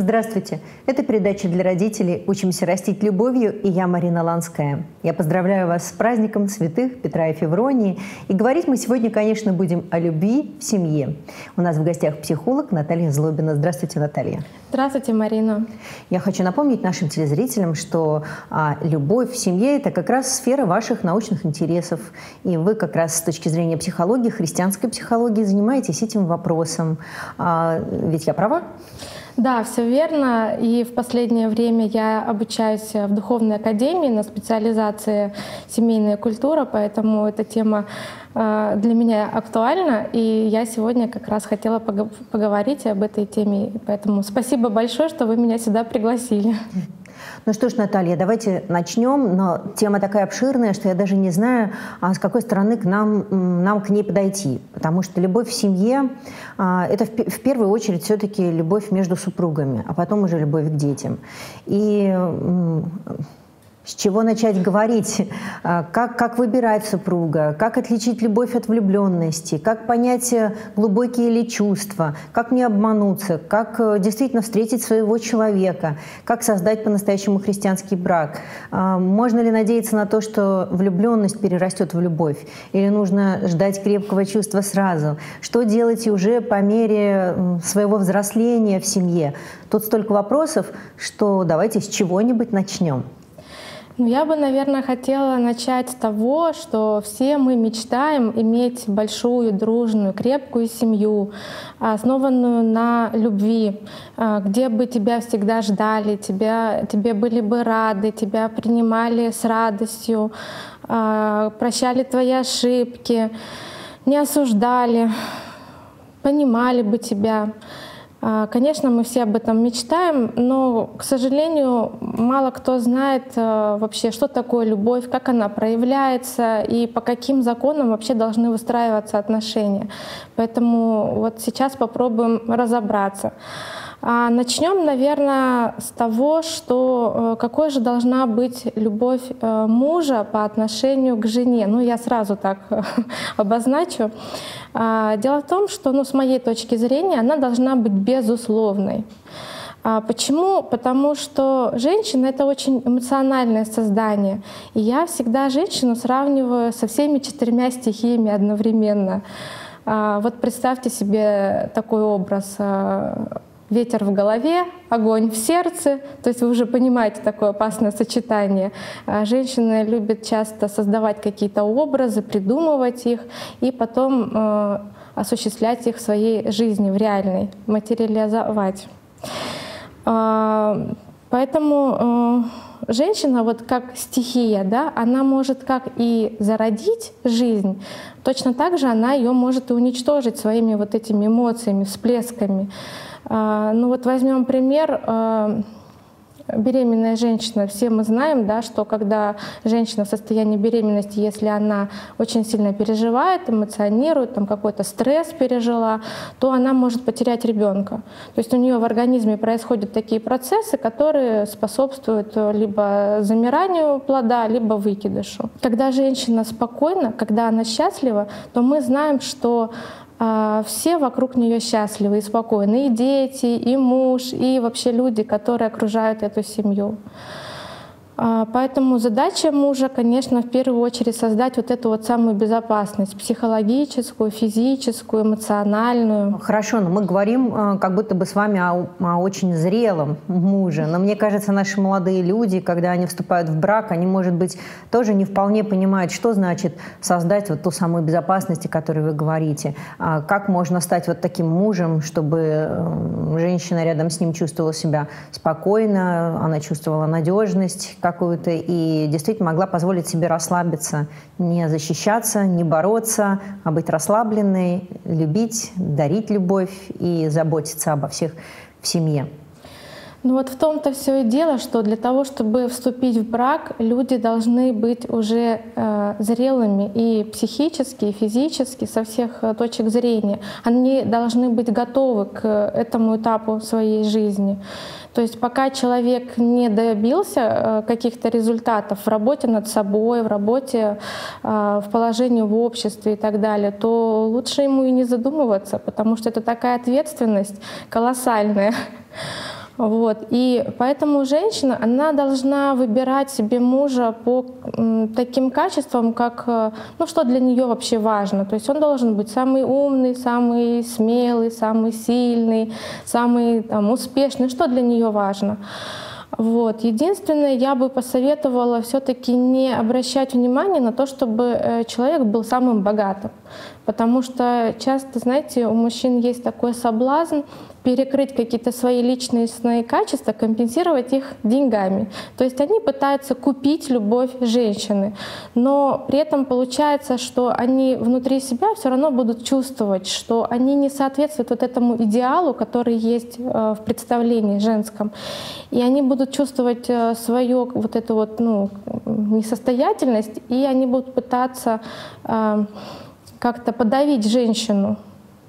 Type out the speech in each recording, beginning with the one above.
Здравствуйте! Это передача для родителей «Учимся растить любовью» и я, Марина Ланская. Я поздравляю вас с праздником святых Петра и Февронии. И говорить мы сегодня, конечно, будем о любви в семье. У нас в гостях психолог Наталья Злобина. Здравствуйте, Наталья! Здравствуйте, Марина! Я хочу напомнить нашим телезрителям, что любовь в семье – это как раз сфера ваших научных интересов. И вы как раз с точки зрения психологии, христианской психологии, занимаетесь этим вопросом. Ведь я права? Да, все верно. И в последнее время я обучаюсь в духовной академии на специализации «Семейная культура», поэтому эта тема для меня актуальна, и я сегодня как раз хотела поговорить об этой теме. Поэтому спасибо большое, что вы меня сюда пригласили. Ну что ж, Наталья, давайте начнем. Но тема такая обширная, что я даже не знаю, с какой стороны нам к ней подойти. Потому что любовь в семье – это в первую очередь все-таки любовь между супругами, а потом уже любовь к детям. И с чего начать говорить, как выбирать супруга, как отличить любовь от влюбленности, как понять, глубокие ли чувства, как не обмануться, как действительно встретить своего человека, как создать по-настоящему христианский брак. Можно ли надеяться на то, что влюбленность перерастет в любовь, или нужно ждать крепкого чувства сразу? Что делать уже по мере своего взросления в семье? Тут столько вопросов, что давайте с чего-нибудь начнем. Ну, я бы, наверное, хотела начать с того, что все мы мечтаем иметь большую, дружную, крепкую семью, основанную на любви, где бы тебя всегда ждали, тебе были бы рады, тебя принимали с радостью, прощали твои ошибки, не осуждали, понимали бы тебя. Конечно, мы все об этом мечтаем, но, к сожалению, мало кто знает вообще, что такое любовь, как она проявляется и по каким законам вообще должны выстраиваться отношения. Поэтому вот сейчас попробуем разобраться. Начнем, наверное, с того, что какой же должна быть любовь мужа по отношению к жене. Ну, я сразу так обозначу. Дело в том, что, с моей точки зрения, она должна быть безусловной. Почему? Потому что женщина — это очень эмоциональное создание. И я всегда женщину сравниваю со всеми четырьмя стихиями одновременно. Вот представьте себе такой образ. Ветер в голове, огонь в сердце. То есть вы уже понимаете такое опасное сочетание. Женщины любят часто создавать какие-то образы, придумывать их и потом осуществлять их в своей жизни, в реальной, материализовать. Поэтому женщина, вот как стихия, да, она может как и зародить жизнь, точно так же она ее может и уничтожить своими вот этими эмоциями, всплесками. Ну вот возьмем пример беременная женщина. Все мы знаем, да, что когда женщина в состоянии беременности, если она очень сильно переживает, эмоционирует, там какой-то стресс пережила, то она может потерять ребенка. То есть у нее в организме происходят такие процессы, которые способствуют либо замиранию плода, либо выкидышу. Когда женщина спокойна, когда она счастлива, то мы знаем, что все вокруг нее счастливы и спокойны, и дети, и муж, и вообще люди, которые окружают эту семью. Поэтому задача мужа, конечно, в первую очередь создать вот эту вот самую безопасность психологическую, физическую, эмоциональную. Хорошо, но мы говорим как будто бы с вами о очень зрелом муже. Но мне кажется, наши молодые люди, когда они вступают в брак, они, может быть, тоже не вполне понимают, что значит создать вот ту самую безопасность, о которой вы говорите. Как можно стать вот таким мужем, чтобы женщина рядом с ним чувствовала себя спокойно, она чувствовала надежность какую-то и действительно могла позволить себе расслабиться, не защищаться, не бороться, а быть расслабленной, любить, дарить любовь и заботиться обо всех в семье. Ну вот в том-то все и дело, что для того, чтобы вступить в брак, люди должны быть уже зрелыми и психически, и физически, со всех точек зрения. Они должны быть готовы к этому этапу своей жизни. То есть пока человек не добился каких-то результатов в работе над собой, в работе, в положении в обществе и так далее, то лучше ему и не задумываться, потому что это такая ответственность колоссальная. Вот. И поэтому женщина, она должна выбирать себе мужа по таким качествам, как, ну, что для нее вообще важно. То есть он должен быть самый умный, самый смелый, самый сильный, самый там, успешный, что для нее важно. Вот. Единственное, я бы посоветовала все-таки не обращать внимания на то, чтобы человек был самым богатым. Потому что часто, знаете, у мужчин есть такой соблазн перекрыть какие-то свои личностные качества, компенсировать их деньгами. То есть они пытаются купить любовь женщины, но при этом получается, что они внутри себя все равно будут чувствовать, что они не соответствуют вот этому идеалу, который есть в представлении женском. И они будут чувствовать свою вот эту вот, ну, несостоятельность, и они будут пытаться как-то подавить женщину,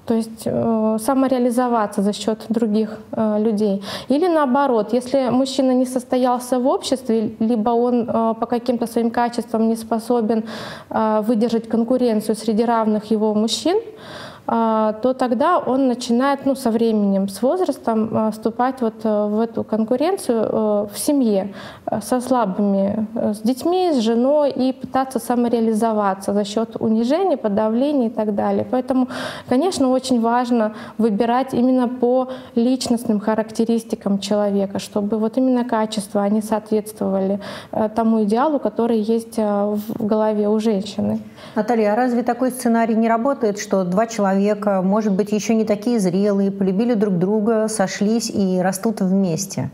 то есть самореализоваться за счет других людей. Или наоборот, если мужчина не состоялся в обществе, либо он по каким-то своим качествам не способен выдержать конкуренцию среди равных его мужчин, то тогда он начинает, ну, со временем, с возрастом вступать вот в эту конкуренцию в семье со слабыми, с детьми, с женой, и пытаться самореализоваться за счет унижения, подавления и так далее. Поэтому, конечно, очень важно выбирать именно по личностным характеристикам человека, чтобы вот именно качества, они соответствовали тому идеалу, который есть в голове у женщины. Наталья, а разве такой сценарий не работает, что два человека, может быть, еще не такие зрелые, полюбили друг друга, сошлись и растут вместе?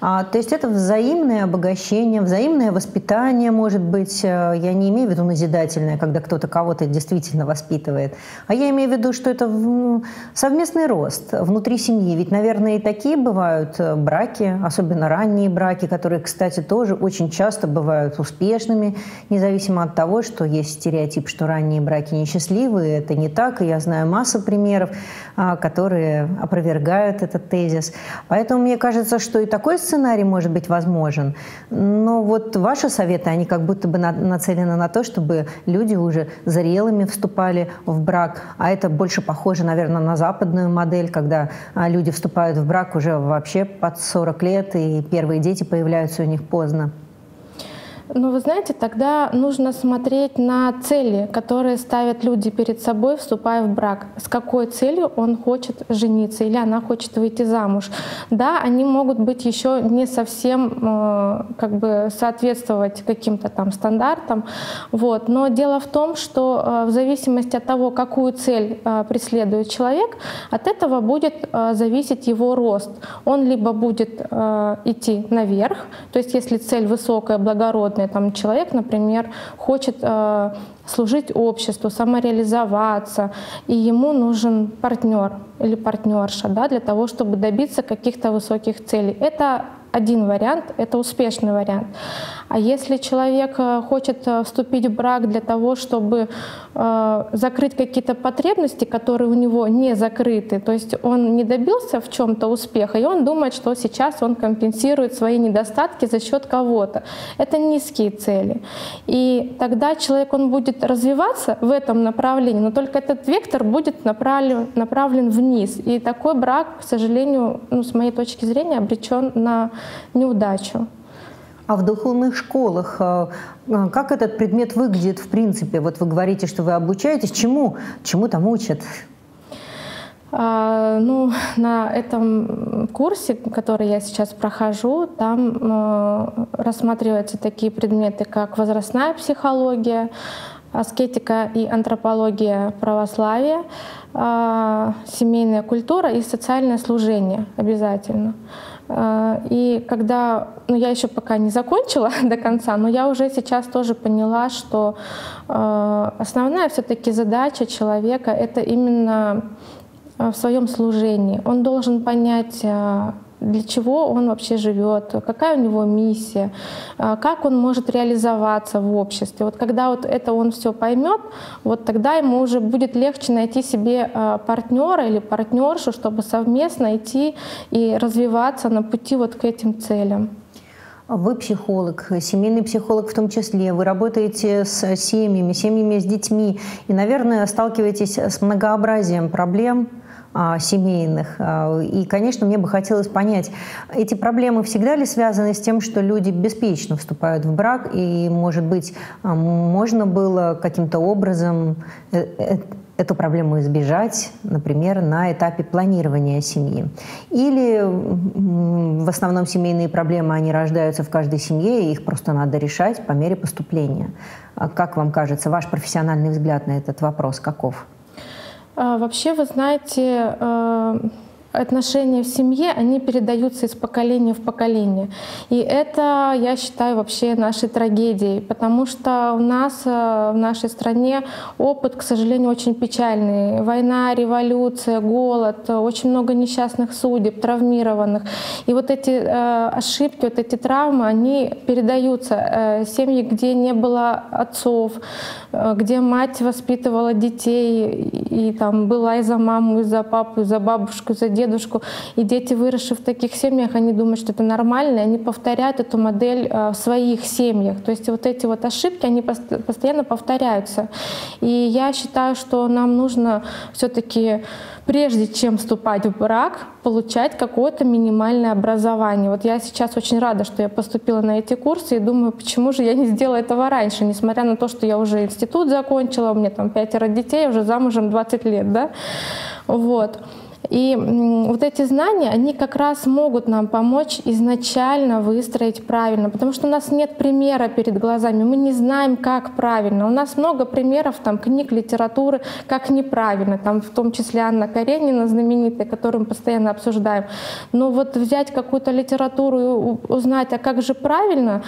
То есть это взаимное обогащение, взаимное воспитание, может быть, я не имею в виду назидательное, когда кто-то кого-то действительно воспитывает, а я имею в виду, что это совместный рост внутри семьи. Ведь, наверное, и такие бывают браки, особенно ранние браки, которые, кстати, тоже очень часто бывают успешными, независимо от того, что есть стереотип, что ранние браки несчастливые, это не так, и я знаю массу примеров, которые опровергают этот тезис. Поэтому мне кажется, что и такой сценарий может быть возможен, но вот ваши советы, они как будто бы нацелены на то, чтобы люди уже зрелыми вступали в брак, а это больше похоже, наверное, на западную модель, когда люди вступают в брак уже вообще под 40 лет, и первые дети появляются у них поздно. Ну, вы знаете, тогда нужно смотреть на цели, которые ставят люди перед собой, вступая в брак. С какой целью он хочет жениться или она хочет выйти замуж. Да, они могут быть еще не совсем как бы соответствовать каким-то там стандартам. Вот. Но дело в том, что в зависимости от того, какую цель преследует человек, от этого будет зависеть его рост. Он либо будет идти наверх, то есть если цель высокая, благородная, там человек, например, хочет служить обществу, самореализоваться, и ему нужен партнер или партнерша, да, для того, чтобы добиться каких-то высоких целей. Это один вариант, это успешный вариант. А если человек хочет вступить в брак для того, чтобы закрыть какие-то потребности, которые у него не закрыты, то есть он не добился в чем-то успеха, и он думает, что сейчас он компенсирует свои недостатки за счет кого-то. Это низкие цели. И тогда человек, он будет развиваться в этом направлении, но только этот вектор будет направлен вниз. И такой брак, к сожалению, ну, с моей точки зрения, обречен на неудачу. А в духовных школах как этот предмет выглядит в принципе? Вот вы говорите, что вы обучаетесь. Чему? Чему там учат? Ну, на этом курсе, который я сейчас прохожу, там рассматриваются такие предметы, как возрастная психология, аскетика и антропология православия, семейная культура и социальное служение обязательно. И когда, ну, я еще пока не закончила до конца, но я уже сейчас тоже поняла, что основная все-таки задача человека — это именно в своем служении. Он должен понять, для чего он вообще живет, какая у него миссия, как он может реализоваться в обществе. Вот когда вот это он все поймет, вот тогда ему уже будет легче найти себе партнера или партнершу, чтобы совместно идти и развиваться на пути вот к этим целям. Вы психолог, семейный психолог в том числе. Вы работаете с семьями, с детьми и, наверное, сталкиваетесь с многообразием проблем семейных. И, конечно, мне бы хотелось понять, эти проблемы всегда ли связаны с тем, что люди беспечно вступают в брак, и, может быть, можно было каким-то образом эту проблему избежать, например, на этапе планирования семьи? Или в основном семейные проблемы, они рождаются в каждой семье, и их просто надо решать по мере поступления? Как вам кажется, ваш профессиональный взгляд на этот вопрос каков? Вообще, вы знаете, отношения в семье, они передаются из поколения в поколение. И это, я считаю, вообще нашей трагедией, потому что у нас, в нашей стране, опыт, к сожалению, очень печальный. Война, революция, голод, очень много несчастных судеб, травмированных. И вот эти ошибки, вот эти травмы, они передаются. Семьи, где не было отцов, где мать воспитывала детей, и там была и за маму, и за папу, и за бабушку, и за дедушку. И дети, выросшие в таких семьях, они думают, что это нормально, они повторяют эту модель в своих семьях. То есть вот эти вот ошибки, они постоянно повторяются. И я считаю, что нам нужно все-таки, прежде чем вступать в брак, получать какое-то минимальное образование. Вот я сейчас очень рада, что я поступила на эти курсы, и думаю, почему же я не сделала этого раньше, несмотря на то, что я уже институт закончила, у меня там 5 детей, уже замужем 20 лет, да? Вот. И вот эти знания, они как раз могут нам помочь изначально выстроить правильно, потому что у нас нет примера перед глазами, мы не знаем, как правильно. У нас много примеров, там, книг, литературы, как неправильно, там, в том числе Анна Каренина, знаменитая, которую мы постоянно обсуждаем. Но вот взять какую-то литературу и узнать, а как же правильно,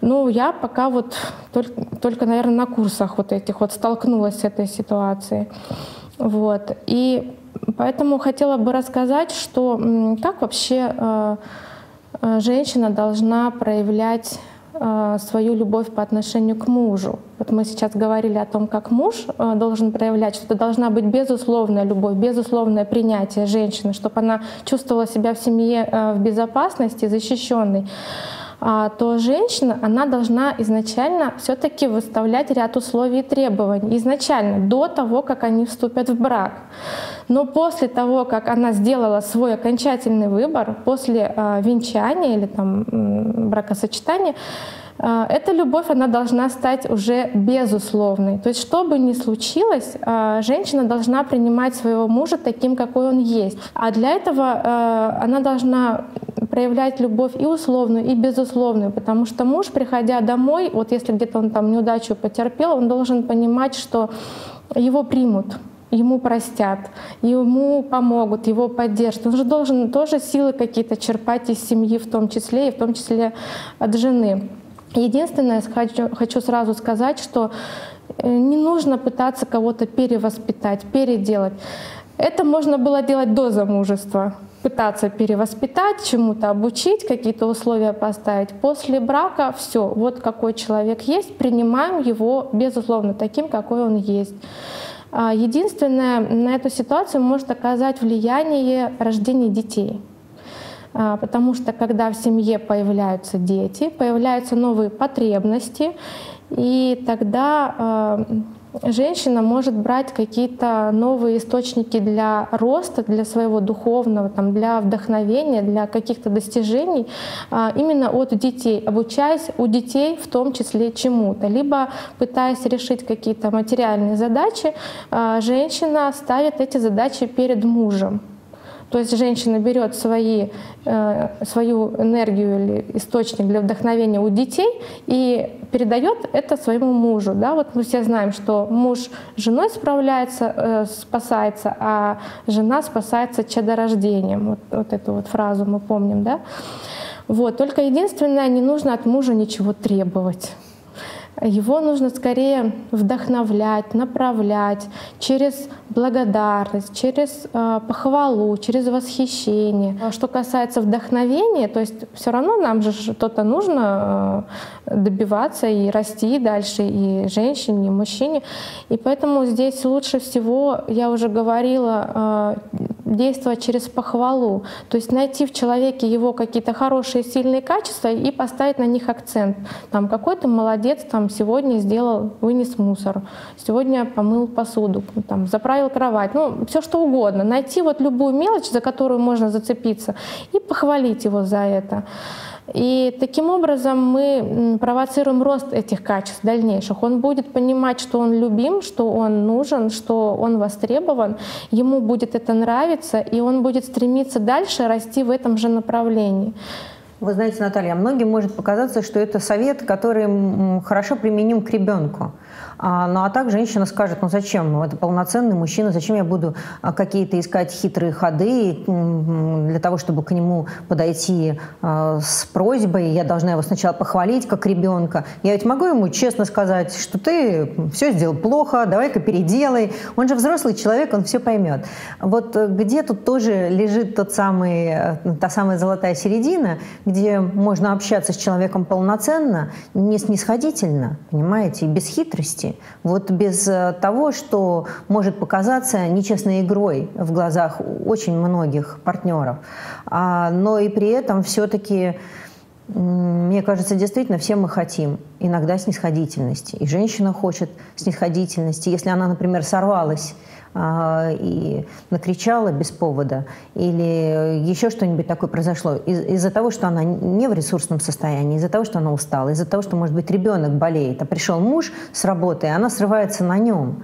ну, я пока вот только, наверное, на курсах вот этих вот столкнулась с этой ситуацией. Вот. И поэтому хотела бы рассказать, что как вообще женщина должна проявлять свою любовь по отношению к мужу. Вот мы сейчас говорили о том, как муж должен проявлять, что это должна быть безусловная любовь, безусловное принятие женщины, чтобы она чувствовала себя в семье в безопасности, защищенной. То женщина, она должна изначально все-таки выставлять ряд условий и требований. Изначально, до того, как они вступят в брак. Но после того, как она сделала свой окончательный выбор, после венчания или там, бракосочетания, эта любовь, она должна стать уже безусловной. То есть, что бы ни случилось, женщина должна принимать своего мужа таким, какой он есть. А для этого она должна проявлять любовь и условную, и безусловную, потому что муж, приходя домой, вот если где-то он там неудачу потерпел, он должен понимать, что его примут, ему простят, ему помогут, его поддержат. Он же должен тоже силы какие-то черпать из семьи, в том числе, и в том числе от жены. Единственное, хочу сразу сказать, что не нужно пытаться кого-то перевоспитать, переделать. Это можно было делать до замужества. Пытаться перевоспитать, чему-то обучить, какие-то условия поставить. После брака все, вот какой человек есть, принимаем его, безусловно, таким, какой он есть. Единственное, на эту ситуацию может оказать влияние рождения детей. Потому что когда в семье появляются дети, появляются новые потребности, и тогда женщина может брать какие-то новые источники для роста, для своего духовного, там, для вдохновения, для каких-то достижений именно от детей, обучаясь у детей в том числе чему-то. Либо пытаясь решить какие-то материальные задачи, женщина ставит эти задачи перед мужем. То есть женщина берет свою энергию или источник для вдохновения у детей и передает это своему мужу. Да? Вот мы все знаем, что муж с женой спасается, а жена спасается чадорождением. Вот эту вот фразу мы помним. Да? Вот. Только единственное, не нужно от мужа ничего требовать. Его нужно скорее вдохновлять, направлять через благодарность, через похвалу, через восхищение. Что касается вдохновения, то есть все равно нам же что-то нужно добиваться и расти дальше и женщине, и мужчине. И поэтому здесь лучше всего, я уже говорила, действовать через похвалу, то есть найти в человеке его какие-то хорошие, сильные качества и поставить на них акцент. Там какой-то молодец, там сегодня сделал, вынес мусор, сегодня помыл посуду, там заправил кровать, ну все что угодно. Найти вот любую мелочь, за которую можно зацепиться, и похвалить его за это. И таким образом мы провоцируем рост этих качеств дальнейших. Он будет понимать, что он любим, что он нужен, что он востребован, ему будет это нравиться, и он будет стремиться дальше расти в этом же направлении. Вы знаете, Наталья, многим может показаться, что это совет, который хорошо применим к ребенку. Ну а так женщина скажет, ну зачем, это полноценный мужчина, зачем я буду какие-то искать хитрые ходы для того, чтобы к нему подойти с просьбой, я должна его сначала похвалить как ребенка. Я ведь могу ему честно сказать, что ты все сделал плохо, давай-ка переделай. Он же взрослый человек, он все поймет. Вот где тут тоже лежит та самая золотая середина, где можно общаться с человеком полноценно, не снисходительно, понимаете, и без хитрости. Вот без того, что может показаться нечестной игрой в глазах очень многих партнеров. Но и при этом все-таки, мне кажется, действительно все мы хотим иногда снисходительности. И женщина хочет снисходительности. Если она, например, сорвалась и накричала без повода, или еще что-нибудь такое произошло, из-за того, что она не в ресурсном состоянии, из-за того, что она устала, из-за того, что, может быть, ребенок болеет, а пришел муж с работы, и она срывается на нем.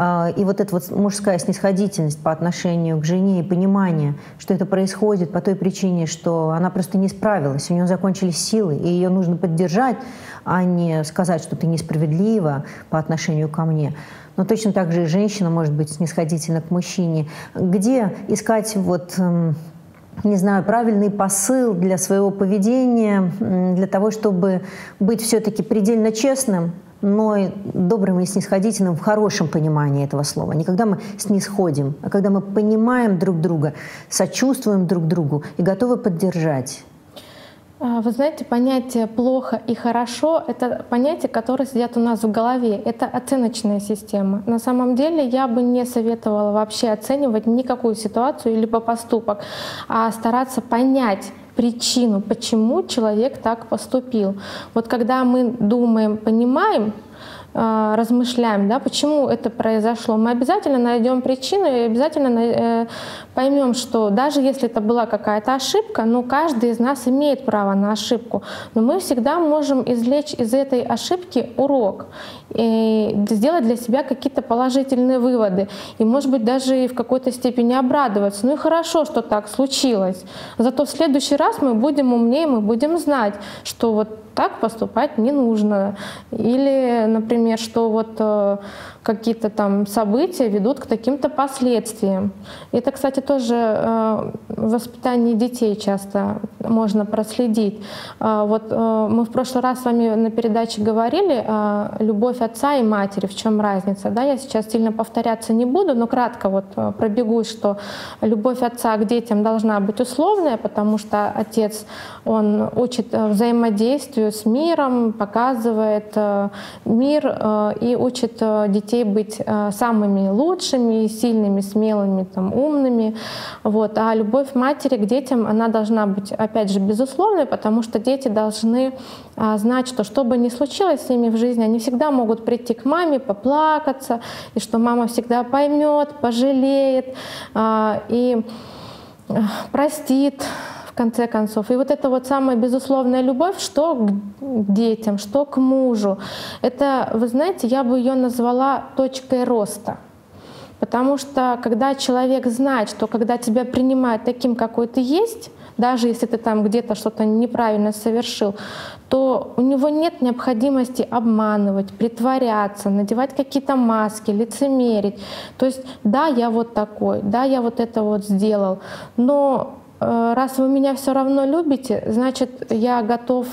И вот эта вот мужская снисходительность по отношению к жене и понимание, что это происходит по той причине, что она просто не справилась, у нее закончились силы, и ее нужно поддержать, а не сказать, что ты несправедлива по отношению ко мне. Но точно так же и женщина может быть снисходительна к мужчине. Где искать вот, не знаю, правильный посыл для своего поведения, для того, чтобы быть все-таки предельно честным, но и добрым и снисходительным в хорошем понимании этого слова. Не когда мы снисходим, а когда мы понимаем друг друга, сочувствуем друг другу и готовы поддержать. Вы знаете, понятие «плохо» и «хорошо» — это понятия, которые сидят у нас в голове. Это оценочная система. На самом деле я бы не советовала вообще оценивать никакую ситуацию либо поступок, а стараться понять причину, почему человек так поступил. Вот когда мы думаем, понимаем, размышляем, да, почему это произошло, мы обязательно найдем причину и обязательно поймем, что даже если это была какая-то ошибка, ну, каждый из нас имеет право на ошибку, но мы всегда можем извлечь из этой ошибки урок и сделать для себя какие-то положительные выводы и, может быть, даже и в какой-то степени обрадоваться. Ну и хорошо, что так случилось. Зато в следующий раз мы будем умнее, мы будем знать, что вот так поступать не нужно. Или, например, что вот какие-то там события ведут к таким-то последствиям. Это, кстати, тоже в воспитании детей часто можно проследить. Вот мы в прошлый раз с вами на передаче говорили «Любовь отца и матери, в чем разница?». Да, я сейчас сильно повторяться не буду, но кратко вот пробегусь, что любовь отца к детям должна быть условная, потому что отец, он учит взаимодействию с миром, показывает мир и учит детей быть самыми лучшими, сильными, смелыми, там, умными. Вот. А любовь матери к детям, она должна быть, опять же, безусловной, потому что дети должны знать, что что бы ни случилось с ними в жизни, они всегда могут прийти к маме, поплакаться, и что мама всегда поймет, пожалеет и простит, в конце концов. И вот эта вот самая безусловная любовь, что к детям, что к мужу, это, вы знаете, я бы ее назвала точкой роста. Потому что когда человек знает, что когда тебя принимают таким, какой ты есть, даже если ты там где-то что-то неправильно совершил, то у него нет необходимости обманывать, притворяться, надевать какие-то маски, лицемерить. То есть, да, я вот такой, да, я вот это вот сделал, но раз вы меня все равно любите, значит, я готов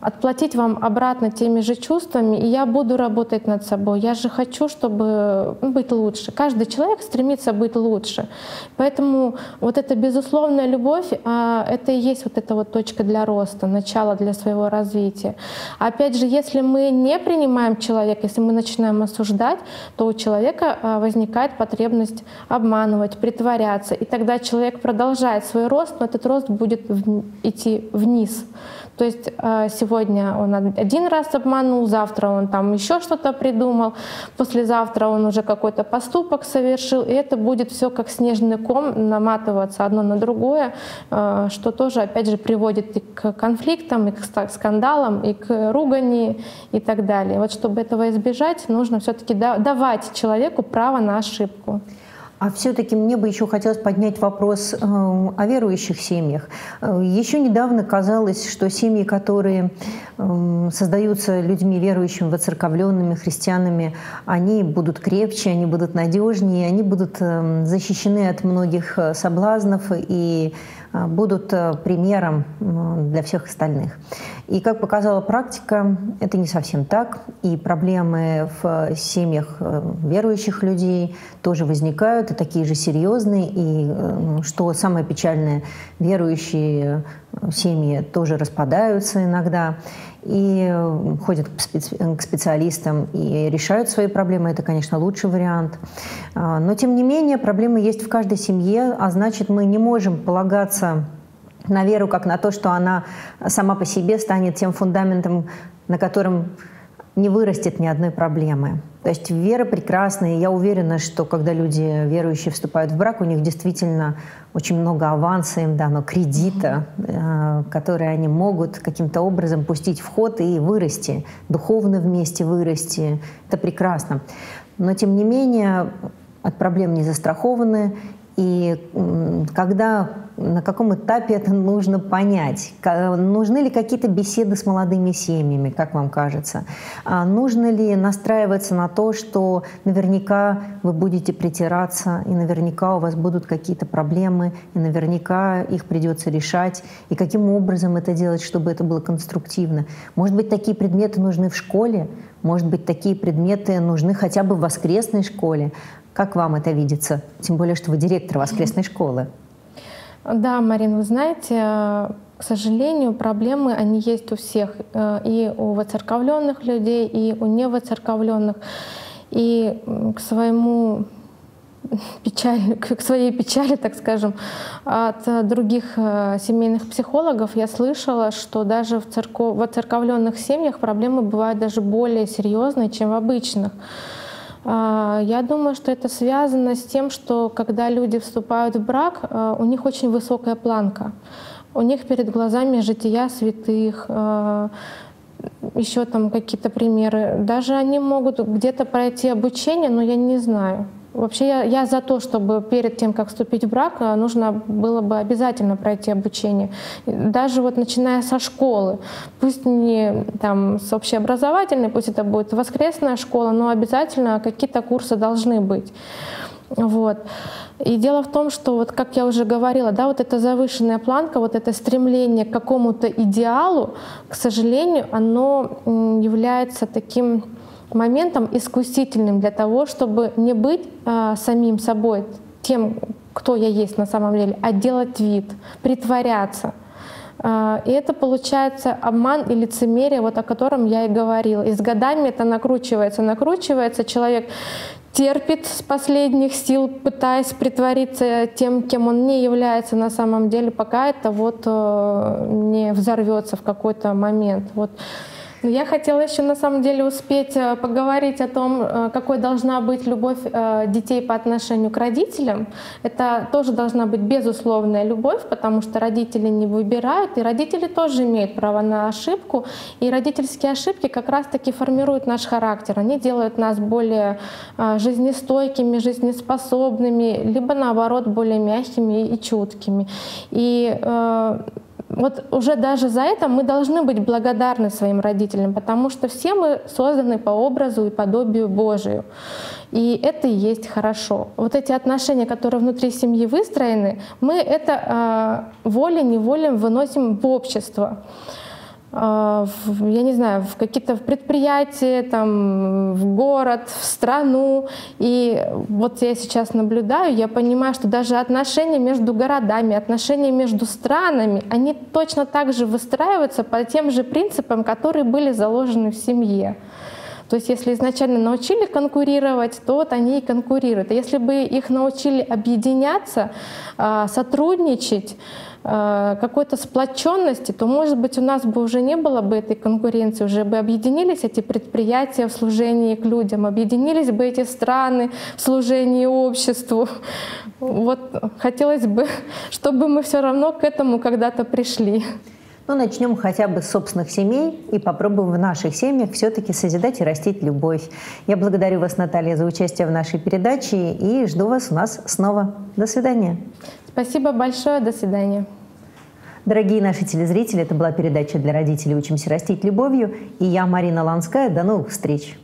отплатить вам обратно теми же чувствами, и я буду работать над собой. Я же хочу, чтобы быть лучше. Каждый человек стремится быть лучше. Поэтому вот эта безусловная любовь, это и есть вот эта вот точка для роста, начало для своего развития. Опять же, если мы не принимаем человека, если мы начинаем осуждать, то у человека возникает потребность обманывать, притворяться, и тогда человек продолжает свой рост, но этот рост будет идти вниз. То есть сегодня он один раз обманул, завтра он там еще что-то придумал, послезавтра он уже какой-то поступок совершил, и это будет все как снежный ком наматываться одно на другое, что тоже, опять же, приводит и к конфликтам, и к скандалам, и к ругани, и так далее. Вот чтобы этого избежать, нужно все-таки давать человеку право на ошибку. А все-таки мне бы еще хотелось поднять вопрос о верующих семьях. Еще недавно казалось, что семьи, которые создаются людьми верующими, воцерковленными, христианами, они будут крепче, они будут надежнее, они будут защищены от многих соблазнов и будут примером для всех остальных. И, как показала практика, это не совсем так. И проблемы в семьях верующих людей тоже возникают, и такие же серьезные. И, что самое печальное, верующие семьи тоже распадаются иногда и ходят к специалистам и решают свои проблемы. Это, конечно, лучший вариант. Но, тем не менее, проблемы есть в каждой семье, а значит, мы не можем полагаться на веру как на то, что она сама по себе станет тем фундаментом, на котором не вырастет ни одной проблемы. То есть вера прекрасна, и я уверена, что когда люди верующие вступают в брак, у них действительно очень много аванса им дано, кредита, который они могут каким-то образом пустить в ход и вырасти, духовно вместе вырасти. Это прекрасно. Но тем не менее от проблем не застрахованы, и когда, на каком этапе это нужно понять? Нужны ли какие-то беседы с молодыми семьями, как вам кажется? Нужно ли настраиваться на то, что наверняка вы будете притираться, и наверняка у вас будут какие-то проблемы, и наверняка их придется решать? И каким образом это делать, чтобы это было конструктивно? Может быть, такие предметы нужны в школе? Может быть, такие предметы нужны хотя бы в воскресной школе? Как вам это видится? Тем более, что вы директор воскресной школы. Да, Марина, вы знаете, к сожалению, проблемы, они есть у всех. И у воцерковленных людей, и у невоцерковленных. И к своей печали, так скажем, от других семейных психологов я слышала, что даже в воцерковленных семьях проблемы бывают даже более серьезные, чем в обычных. Я думаю, что это связано с тем, что когда люди вступают в брак, у них очень высокая планка. У них перед глазами жития святых, еще там какие-то примеры. Даже они могут где-то пройти обучение, но я не знаю. Вообще я за то, чтобы перед тем, как вступить в брак, нужно было бы обязательно пройти обучение. Даже вот начиная со школы, пусть не там с общеобразовательной, пусть это будет воскресная школа, но обязательно какие-то курсы должны быть. Вот. И дело в том, что, вот, как я уже говорила, да, вот эта завышенная планка, вот это стремление к какому-то идеалу, к сожалению, оно является таким моментом искусительным для того, чтобы не быть самим собой, тем, кто я есть на самом деле, а делать вид, притворяться. И это получается обман и лицемерие, вот о котором я и говорила. И с годами это накручивается, человек терпит с последних сил, пытаясь притвориться тем, кем он не является на самом деле, пока это вот не взорвется в какой-то момент. Вот. Я хотела еще на самом деле успеть поговорить о том, какой должна быть любовь детей по отношению к родителям. Это тоже должна быть безусловная любовь, потому что родители не выбирают, и родители тоже имеют право на ошибку. И родительские ошибки как раз-таки формируют наш характер. Они делают нас более жизнестойкими, жизнеспособными, либо наоборот более мягкими и чуткими. И вот уже даже за это мы должны быть благодарны своим родителям, потому что все мы созданы по образу и подобию Божию. И это и есть хорошо. Вот эти отношения, которые внутри семьи выстроены, мы это волей-неволей выносим в общество. я не знаю, в какие-то предприятия, там, в город, в страну. И вот я сейчас наблюдаю, я понимаю, что даже отношения между городами, отношения между странами, они точно так же выстраиваются по тем же принципам, которые были заложены в семье. То есть если изначально научили конкурировать, то вот они и конкурируют. А если бы их научили объединяться, сотрудничать, какой-то сплоченности, то, может быть, у нас бы уже не было бы этой конкуренции, уже бы объединились эти предприятия в служении к людям, объединились бы эти страны в служении обществу. Вот хотелось бы, чтобы мы все равно к этому когда-то пришли. Ну, начнем хотя бы с собственных семей и попробуем в наших семьях все-таки созидать и растить любовь. Я благодарю вас, Наталья, за участие в нашей передаче и жду вас у нас снова. До свидания. Спасибо большое. До свидания. Дорогие наши телезрители, это была передача для родителей «Учимся растить любовью». И я, Марина Ланская. До новых встреч.